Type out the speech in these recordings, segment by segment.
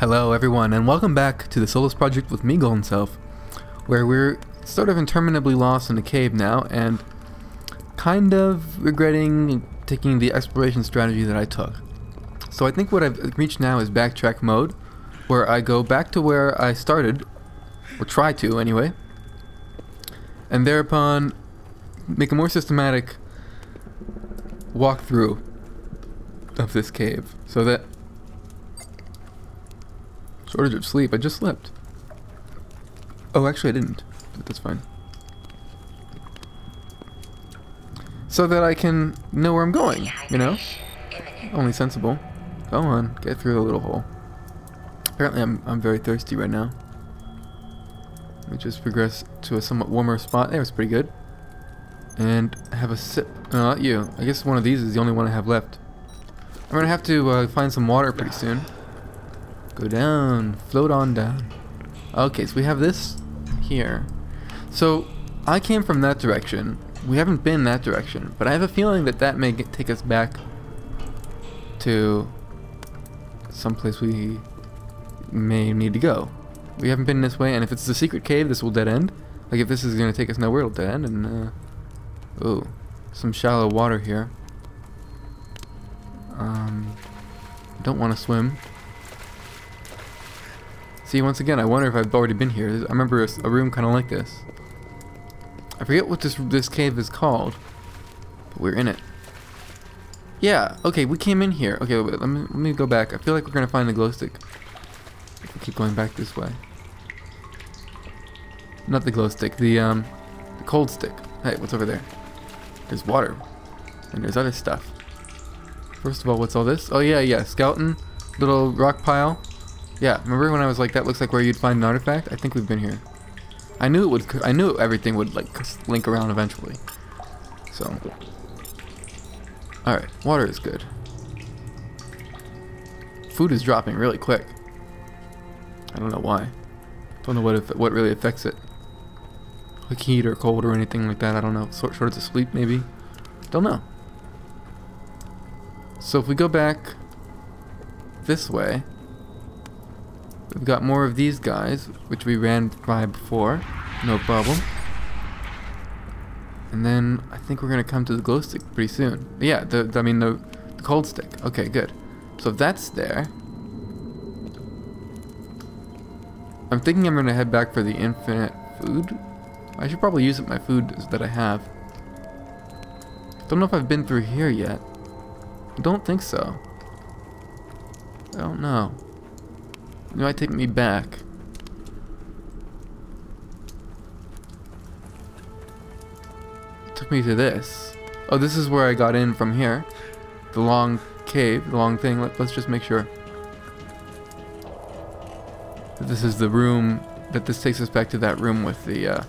Hello everyone, and welcome back to The Solus Project with me, Goldenself, where we're sort of interminably lost in a cave now, and kind of regretting taking the exploration strategy that I took. So I think what I've reached now is backtrack mode, where I go back to where I started, or try to anyway, and thereupon make a more systematic walkthrough of this cave, so that shortage of sleep. I just slept. Oh, actually I didn't, but that's fine. So that I can know where I'm going, you know? Only sensible. Go on, get through the little hole. Apparently I'm very thirsty right now. Let me just progress to a somewhat warmer spot. That was pretty good. And have a sip. No, not you. I guess one of these is the only one I have left. I'm gonna have to find some water pretty soon. Go down, float on down. Okay, so we have this here. So I came from that direction. We haven't been that direction, but I have a feeling that that may take us back to someplace we may need to go. We haven't been this way, and if it's the secret cave, this will dead end. Like if this is gonna take us nowhere, it'll dead end. And oh, some shallow water here. Don't want to swim. See, once again, I wonder if I've already been here. I remember a room kind of like this. I forget what this cave is called, but we're in it. Yeah, okay, we came in here. Okay, wait, let me go back. I feel like we're going to find the glow stick. I keep going back this way. Not the glow stick, the cold stick. Hey, what's over there? There's water, and there's other stuff. First of all, what's all this? Oh yeah, yeah, skeleton, little rock pile. Yeah, remember when I was like, that looks like where you'd find an artifact? I think we've been here. I knew everything would like link around eventually. So, all right, water is good. Food is dropping really quick. I don't know why. Don't know what really affects it. Like heat or cold or anything like that. I don't know. Shortage of sleep maybe. Don't know. So if we go back this way, we've got more of these guys, which we ran by before, no problem. And then I think we're gonna come to the glow stick pretty soon. Yeah, I mean the cold stick. Okay, good. So if that's there, I'm thinking I'm gonna head back for the infinite food. I should probably use up my food that I have. Don't know if I've been through here yet. I don't think so. I don't know. It might take me back. It took me to this. Oh, this is where I got in from here. The long cave, the long thing. Let's just make sure that this is the room, that this takes us back to that room with the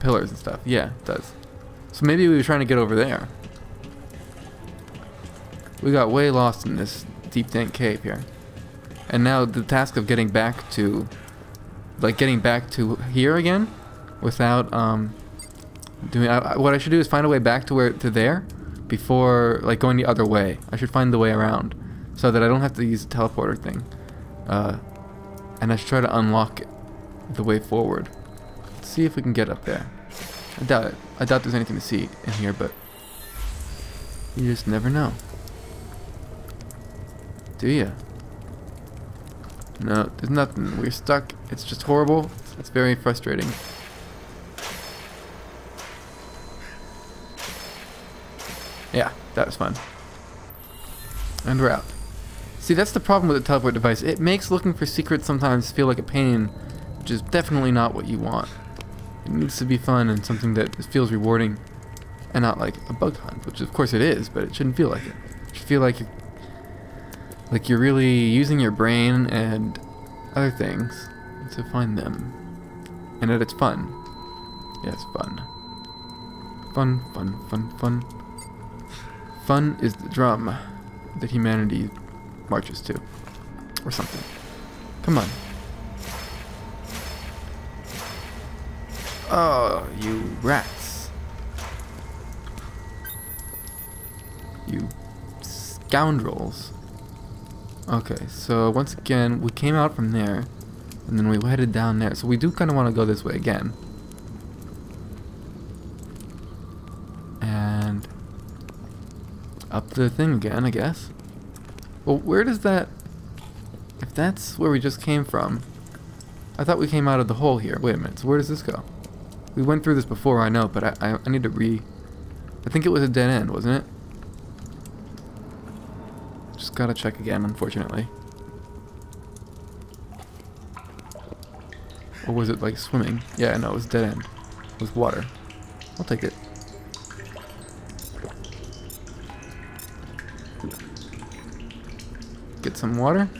pillars and stuff. Yeah, it does. So maybe we were trying to get over there. We got way lost in this deep dank cave here, and now the task of getting back to here again without what I should do is find a way back to there before like going the other way. I should find the way around so that I don't have to use the teleporter thing, and I should try to unlock the way forward. Let's see if we can get up there. I doubt it. I doubt there's anything to see in here, but you just never know, do you? No, there's nothing. We're stuck. It's just horrible. It's very frustrating. Yeah, that was fun. And we're out. See, that's the problem with the teleport device. It makes looking for secrets sometimes feel like a pain, which is definitely not what you want. It needs to be fun and something that feels rewarding, and not like a bug hunt, which of course it is, but it shouldn't feel like it. It should feel like you're really using your brain and other things to find them, and that it's fun. Yeah, it's fun. Fun, fun, fun, fun. Fun is the drum that humanity marches to, or something. Come on. Oh, you rats. You scoundrels. Okay, so once again, we came out from there, and then we headed down there. So we do kind of want to go this way again. And up the thing again, I guess. Well, where does that... If that's where we just came from... I thought we came out of the hole here. Wait a minute, so where does this go? We went through this before, I know, but I need to I think it was a dead end, wasn't it? Just gotta check again, unfortunately. Or was it like swimming? Yeah, no, it was dead end. It was water. I'll take it. Get some water.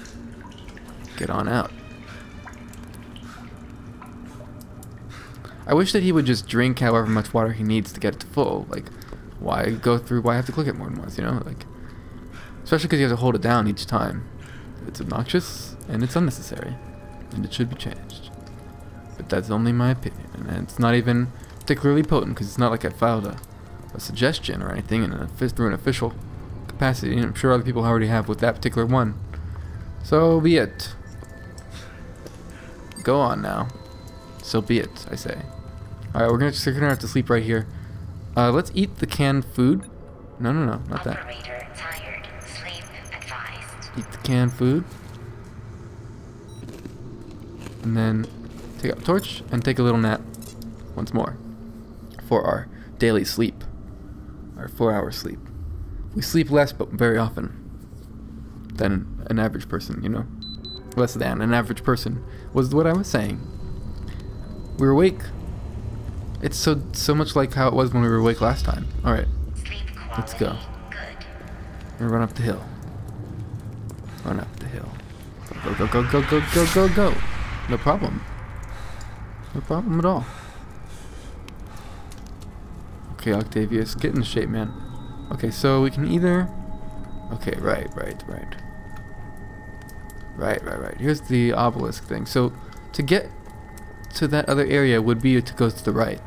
Get on out. I wish that he would just drink however much water he needs to get it to full. Like, why go through, why have to click it more than once, you know? Like, especially because you have to hold it down each time. It's obnoxious, and it's unnecessary, and it should be changed. But that's only my opinion, and it's not even particularly potent, because it's not like I filed a suggestion or anything in through an official capacity, and I'm sure other people already have with that particular one. So be it. Go on now. So be it, I say. Alright, we're gonna have to sleep right here. Let's eat the canned food. No, not that. Operator tired. Sleep advised. Eat the canned food. And then take out the torch and take a little nap once more for our daily sleep. Our 4-hour sleep. We sleep less, but very often than an average person, you know? Less than an average person was what I was saying. We were awake. It's so much like how it was when we were awake last time. Alright. Let's go. We're gonna run up the hill. Run up the hill. Go. No problem. No problem at all. Okay, Octavius, get in shape, man. Okay, so we can either... Okay, right. Here's the obelisk thing. So, to get... to that other area would be to go to the right.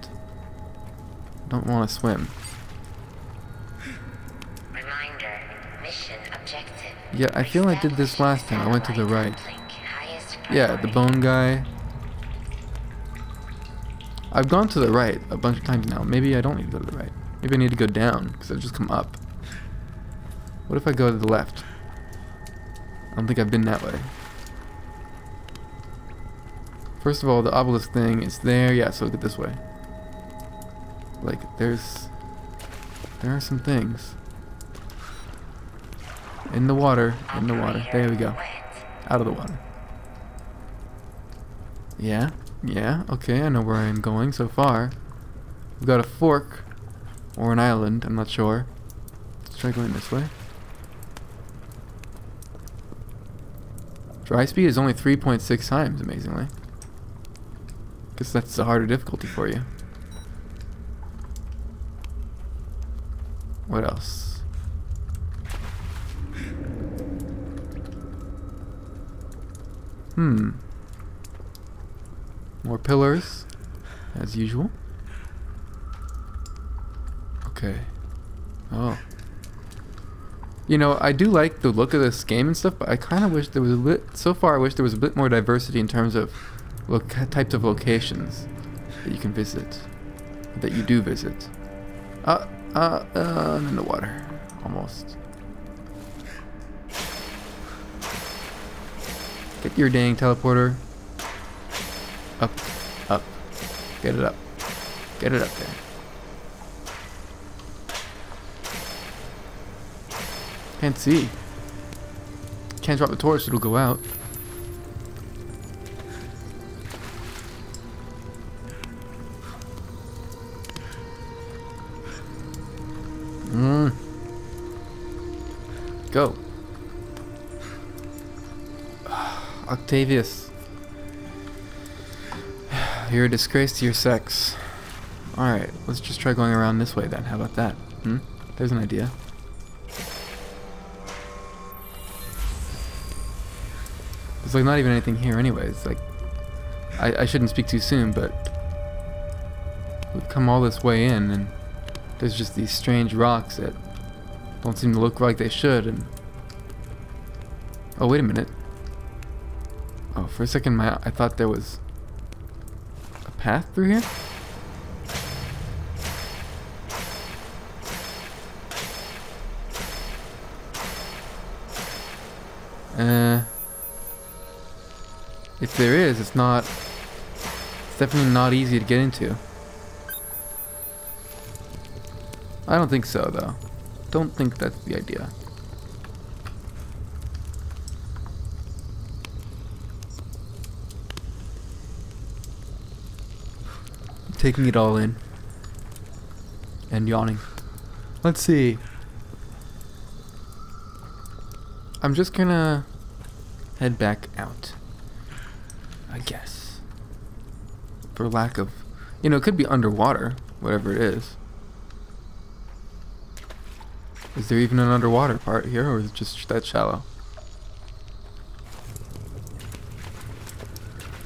Don't want to swim. Reminder, mission objective. Yeah, I feel I did this last time. I went to the right. Yeah, the bone guy. I've gone to the right a bunch of times now. Maybe I don't need to go to the right. Maybe I need to go down because I've just come up. What if I go to the left? I don't think I've been that way. First of all, the obelisk thing is there. Yeah, so look at this way. Like, there are some things. In the water, in the water. There we go. Out of the water. Yeah, okay, I know where I'm going so far. We've got a fork, or an island, I'm not sure. Let's try going this way. Dry speed is only 3.6 times, amazingly. Guess that's the harder difficulty for you. What else? More pillars, as usual. Okay. Oh. You know, I do like the look of this game and stuff, but I kind of wish there was a bit... So far, I wish there was a bit more diversity in terms of... types of locations that you can visit, that you do visit. I'm in the water, almost. Get your dang teleporter. Up. Get it up. Get it up there. Can't see. Can't drop the torch, it'll go out. Go. Octavius. You're a disgrace to your sex. Alright, let's just try going around this way then. How about that? There's an idea. There's like not even anything here anyways. Like, I shouldn't speak too soon, but we've come all this way in and there's just these strange rocks that don't seem to look like they should, and Oh, wait a minute. Oh, for a second, I thought there was a path through here. If there is, it's not... It's definitely not easy to get into. I don't think so, though. Don't think that's the idea. I'm taking it all in. And yawning. Let's see. I'm just gonna head back out, I guess. For lack of... You know, it could be underwater, whatever it is. Is there even an underwater part here, or is it just that shallow?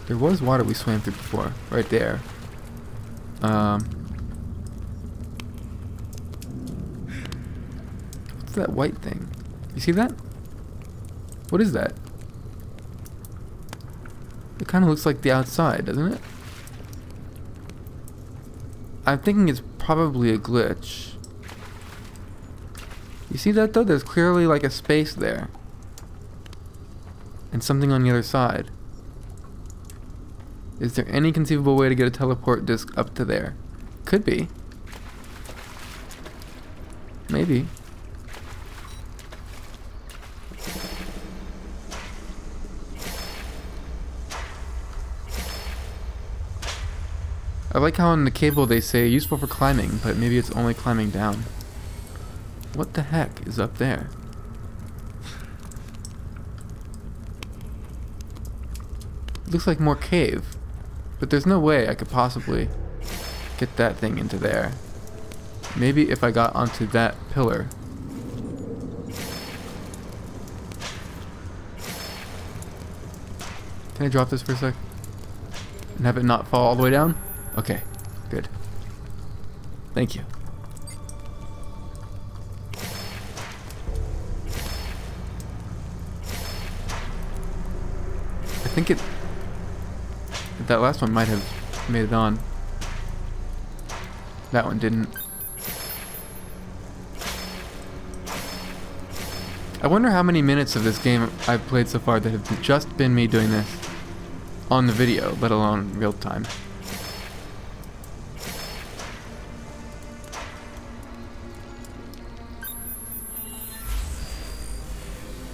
There was water we swam through before, right there. What's that white thing? You see that? What is that? It kind of looks like the outside, doesn't it? I'm thinking it's probably a glitch. You see that though? There's clearly like a space there. And something on the other side. Is there any conceivable way to get a teleport disc up to there? Could be. Maybe. I like how on the cable they say useful for climbing, but maybe it's only climbing down. What the heck is up there? Looks like more cave, but there's no way I could possibly get that thing into there. Maybe if I got onto that pillar. Can I drop this for a sec? And have it not fall all the way down? Okay, good. Thank you. I think that last one might have made it on. That one didn't. I wonder how many minutes of this game I've played so far that have just been me doing this on the video, let alone real time.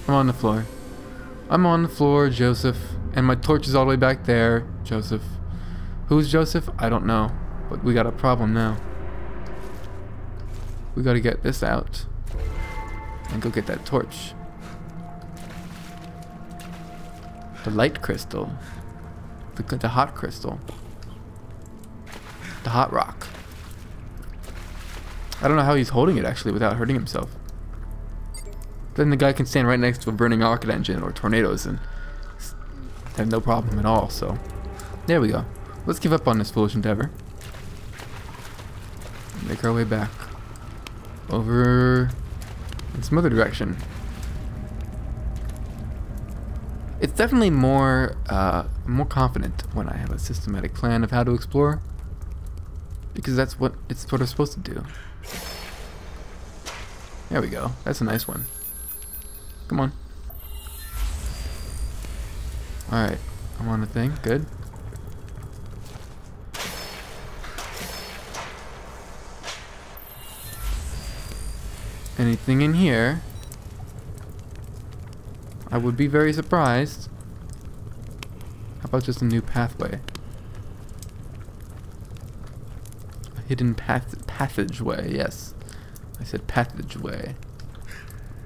I'm on the floor. I'm on the floor, Joseph. And my torch is all the way back there, Joseph. Who's Joseph? I don't know. But we got a problem now. We gotta get this out. And go get that torch. The light crystal. The hot crystal. The hot rock. I don't know how he's holding it, actually, without hurting himself. Then the guy can stand right next to a burning rocket engine or tornadoes and have no problem at all, so... There we go. Let's give up on this foolish endeavor. Make our way back. Over... in some other direction. It's definitely more, more confident when I have a systematic plan of how to explore. Because that's what it's sort of supposed to do. There we go. That's a nice one. Come on. Alright, I'm on the thing. Good. Anything in here? I would be very surprised. How about just a new pathway? A hidden passageway, yes. I said passageway.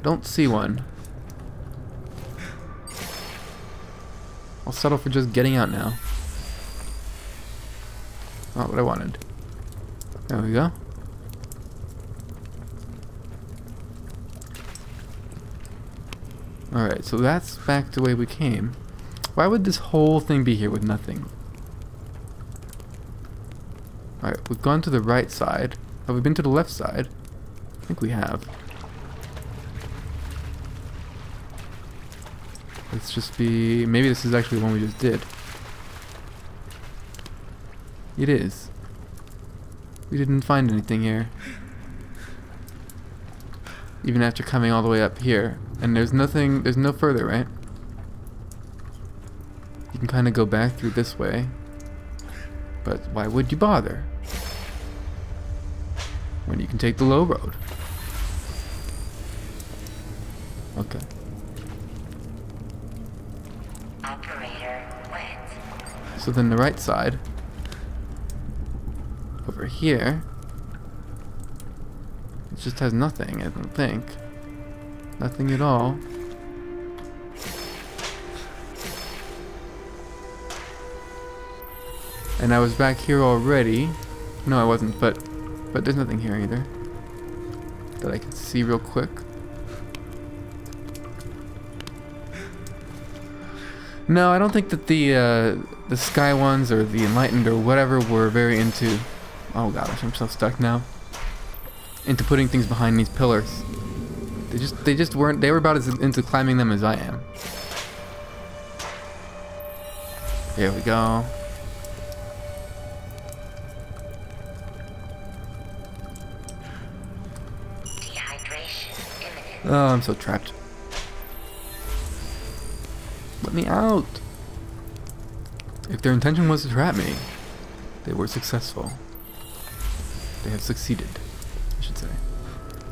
Don't see one. I'll settle for just getting out now. Not what I wanted. There we go. Alright, so that's back the way we came. Why would this whole thing be here with nothing? Alright, we've gone to the right side. Have we been to the left side? I think we have. Let's just be... Maybe this is actually the one we just did. It is. We didn't find anything here. Even after coming all the way up here. And there's nothing... There's no further, right? You can kind of go back through this way. But why would you bother? When you can take the low road. Okay. So then the right side, over here, it just has nothing, I don't think. Nothing at all. And I was back here already. No, I wasn't, but there's nothing here either. That I can see real quick. No, I don't think that the Sky Ones or the Enlightened or whatever were very into... Oh gosh, I'm so stuck now. Into putting things behind these pillars. They just weren't... They were about as into climbing them as I am. There we go. Dehydration imminent. Oh, I'm so trapped. Let me out! If their intention was to trap me, they were successful. They have succeeded, I should say.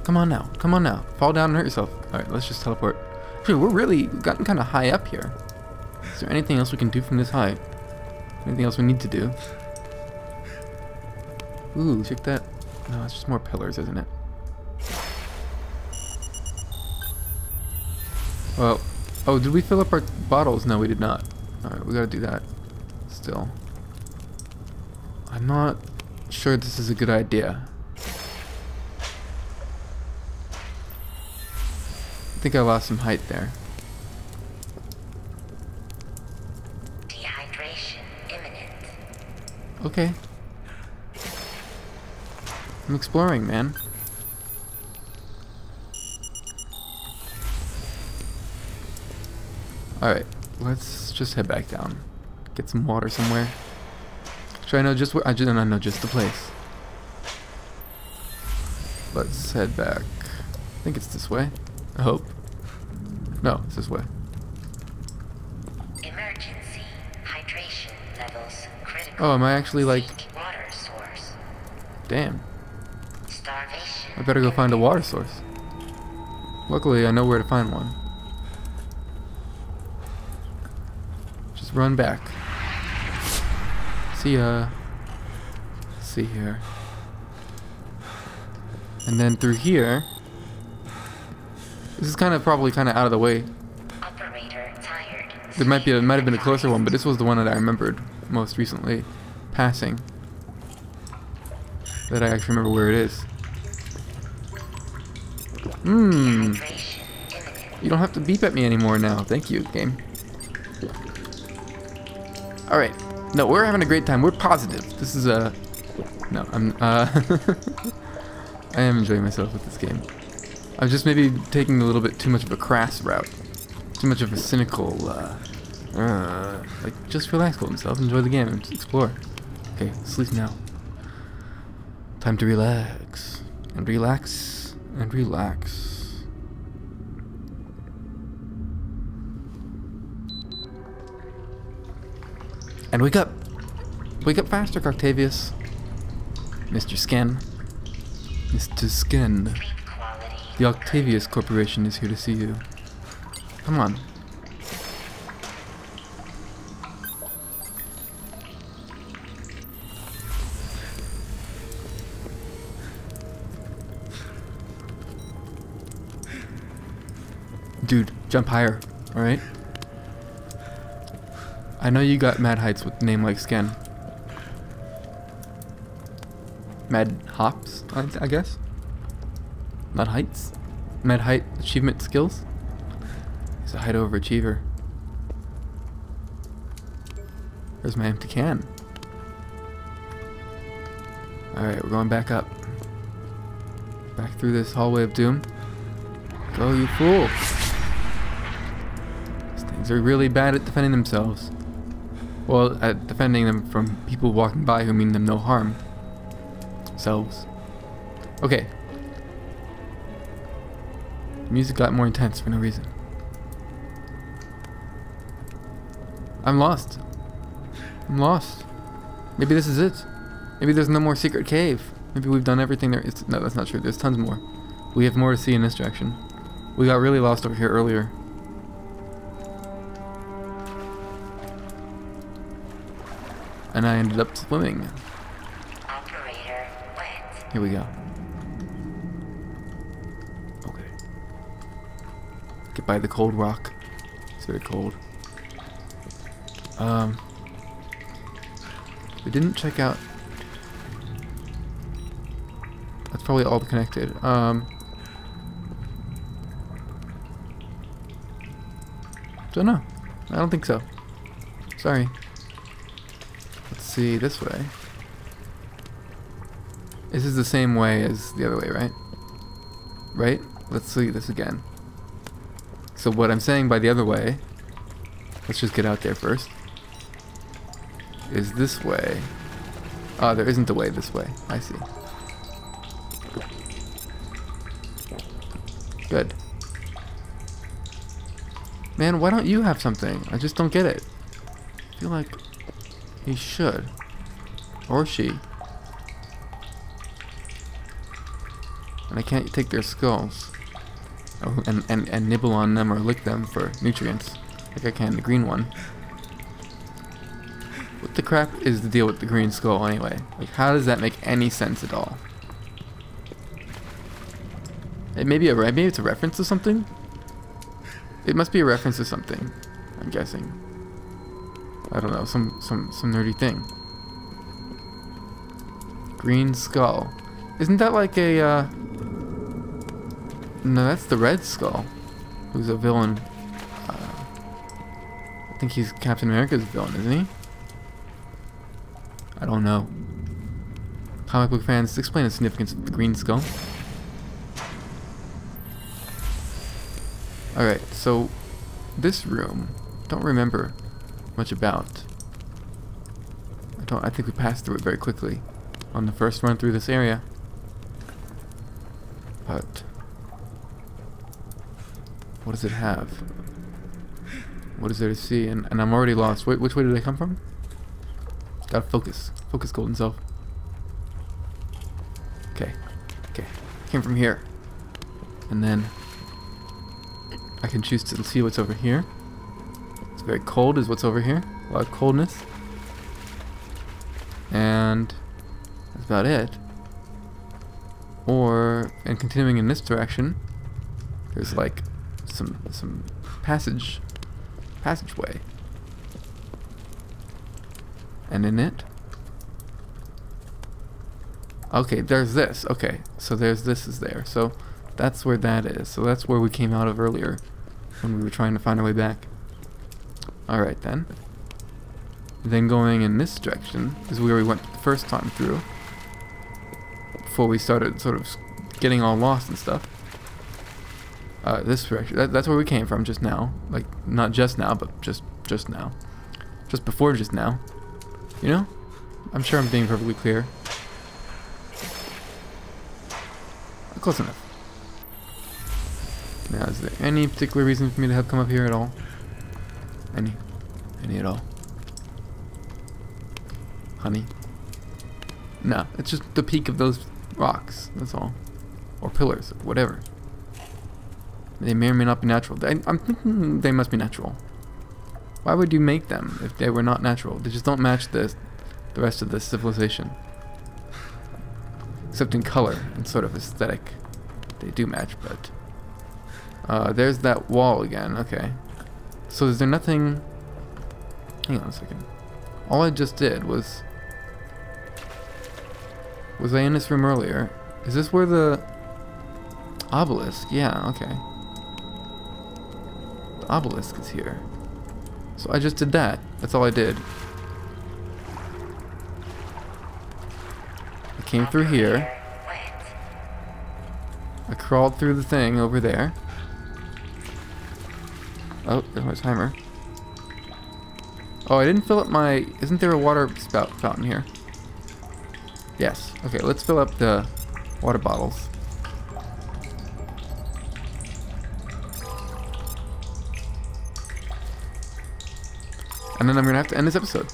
Come on now, come on now. Fall down and hurt yourself. Alright, let's just teleport. Dude, we're really gotten kind of high up here. Is there anything else we can do from this height? Anything else we need to do? Ooh, check that. No, it's just more pillars, isn't it? Well... Oh, did we fill up our bottles? No, we did not. Alright, we gotta do that. Still. I'm not sure this is a good idea. I think I lost some height there. Dehydration imminent. Okay. I'm exploring, man. Alright, let's just head back down. Get some water somewhere. Should I know just where? I know just the place. Let's head back. I think it's this way. I hope. No, it's this way. Emergency hydration levels critical. Oh, am I actually like... Water source. Damn. Starvation. I better go find a water source. Luckily, I know where to find one. Run back. See ya. Let's see here. And then through here. This is probably kind of out of the way. Operator tired. There might have been a closer one, but this was the one that I remembered most recently passing. That I actually remember where it is. You don't have to beep at me anymore now. Thank you, game. Alright. No, we're having a great time. We're positive. This is a... No, I'm... I am enjoying myself with this game. I'm just maybe taking a little bit too much of a crass route. Too much of a cynical... like, just relax, Goldenself. Enjoy the game and just explore. Okay, sleep now. Time to relax. And relax. And relax. And wake up! Wake up faster, Octavius. Mr. Skin. Mr. Skin. The Octavius Corporation is here to see you. Come on. Dude, jump higher, alright? I know you got mad heights with a name like Skin. Mad hops, I guess? Mad heights? Mad height achievement skills? He's a height overachiever. Where's my empty can? Alright, we're going back up. Back through this hallway of doom. Go, you fool! buildings are really bad at defending themselves. Well, at defending them from people walking by who mean them no harm. Selves. Okay. The music got more intense for no reason. I'm lost. I'm lost. Maybe this is it. Maybe there's no more secret cave. Maybe we've done everything there is. No, that's not true. There's tons more. We have more to see in this direction. We got really lost over here earlier. And I ended up swimming. Operator went. Here we go. Okay. Get by the cold rock. It's very cold. We didn't check out. That's probably all connected. Don't know. I don't think so. Sorry. Let's see this way. This is the same way as the other way, right? Right? Let's see this again. So what I'm saying by the other way, let's just get out there first, is this way. Ah, there isn't a way this way. I see. Good. Man, why don't you have something? I just don't get it. I feel like he should. Or she. And I can't take their skulls. Oh, and nibble on them or lick them for nutrients. Like I can the green one. What the crap is the deal with the green skull anyway? Like, how does that make any sense at all? It may be maybe it's a reference to something? It must be a reference to something, I'm guessing. I don't know, some nerdy thing. Green Skull. Isn't that like a, No, that's the Red Skull, who's a villain. I think he's Captain America's villain, isn't he? I don't know. Comic book fans, explain the significance of the Green Skull. Alright, so this room, don't remember much about. I think we passed through it very quickly on the first run through this area. But what does it have? What is there to see? And I'm already lost. Wait, which way did I come from? Gotta focus. Focus, Goldenself. Okay. Okay. Came from here. And then I can choose to see what's over here. It's very cold is what's over here. A lot of coldness. And that's about it. And continuing in this direction, there's like some passageway. And in it, okay, there's this. Okay, so there's this is there. So that's where that is. So that's where we came out of earlier when we were trying to find our way back. Alright then. Then going in this direction is where we went the first time through. Before we started sort of getting all lost and stuff. This direction. That's where we came from just now. Like, not just now, but just now. Just before just now. You know? I'm sure I'm being perfectly clear. Close enough. Now, is there any particular reason for me to have come up here at all? Any at all? Honey? No, it's just the peak of those rocks, that's all. Or pillars, or whatever. They may or may not be natural. I'm thinking they must be natural. Why would you make them if they were not natural? They just don't match the rest of the civilization. Except in color and sort of aesthetic. They do match, but... there's that wall again, okay. So is there nothing... Hang on a second. All I just did was... Was I in this room earlier? Is this where the... Obelisk? Yeah, okay. The obelisk is here. So I just did that. That's all I did. I came through here. I crawled through the thing over there. Oh, there's my timer. Oh, I didn't fill up my... Isn't there a water spout fountain here? Yes. Okay, let's fill up the water bottles. And then I'm going to have to end this episode.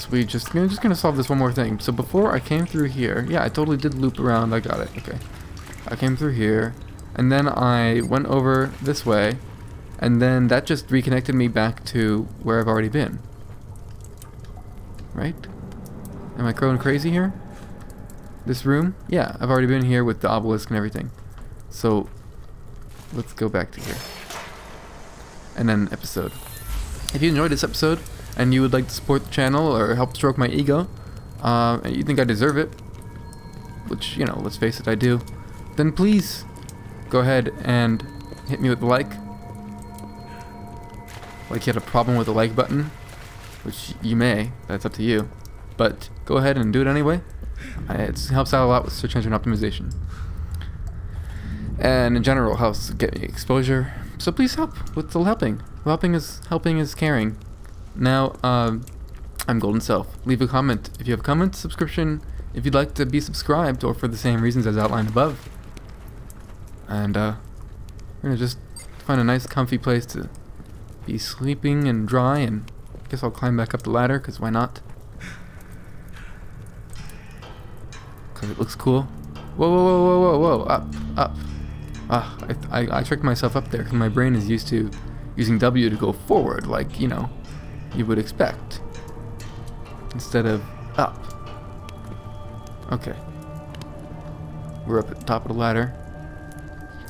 So we just... I'm just going to solve this one more thing. So before I came through here... Yeah, I totally did loop around. I got it. Okay. I came through here. And then I went over this way. And then that just reconnected me back to where I've already been. Right? Am I going crazy here? This room? Yeah, I've already been here with the obelisk and everything. So... let's go back to here. And then episode. If you enjoyed this episode and you would like to support the channel or help stroke my ego, and you think I deserve it, which, you know, let's face it, I do, then please go ahead and hit me with a like. Like you had a problem with the like button, which you may, that's up to you, but go ahead and do it anyway. It helps out a lot with search engine optimization. And in general, helps get me exposure. So please help with the helping. Helping is caring. Now, I'm Goldenself. Leave a comment if you have a comment, subscription, if you'd like to be subscribed, or for the same reasons as outlined above. And we're gonna just find a nice, comfy place to be sleeping and dry. And I guess I'll climb back up the ladder, cause why not? Cause it looks cool. Whoa, whoa, whoa, whoa, whoa, whoa! Up, up. Ah, I tricked myself up there because my brain is used to using W to go forward, like, you know, you would expect, instead of up. Okay. We're up at the top of the ladder.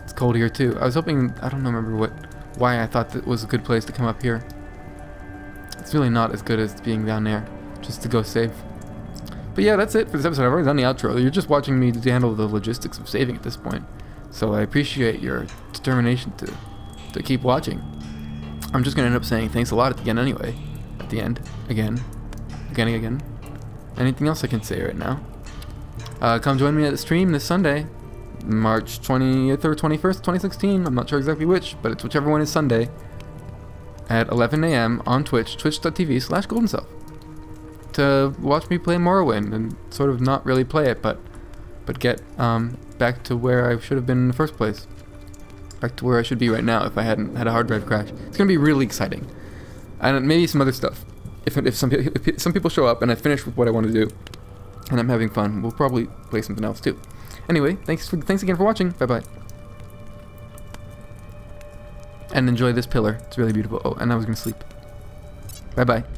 It's cold here too. I was hoping, I don't remember why I thought that was a good place to come up here. It's really not as good as being down there, just to go save. But yeah, that's it for this episode. I've already done the outro. You're just watching me handle the logistics of saving at this point. So I appreciate your determination to keep watching. I'm just going to end up saying thanks a lot at the end anyway. At the end. Again. Again and again. Anything else I can say right now? Come join me at the stream this Sunday. March 20th or 21st, 2016. I'm not sure exactly which, but it's whichever one is Sunday. At 11 a.m. on Twitch. Twitch.tv/GoldenSelf. To watch me play Morrowind and sort of not really play it, but get... back to where I should have been in the first place. Back to where I should be right now if I hadn't had a hard drive crash. It's gonna be really exciting. And maybe some other stuff. If some people show up and I finish with what I want to do, and I'm having fun, we'll probably play something else too. Anyway, thanks again for watching. Bye-bye. And enjoy this pillar. It's really beautiful. Oh, and I was gonna sleep. Bye-bye.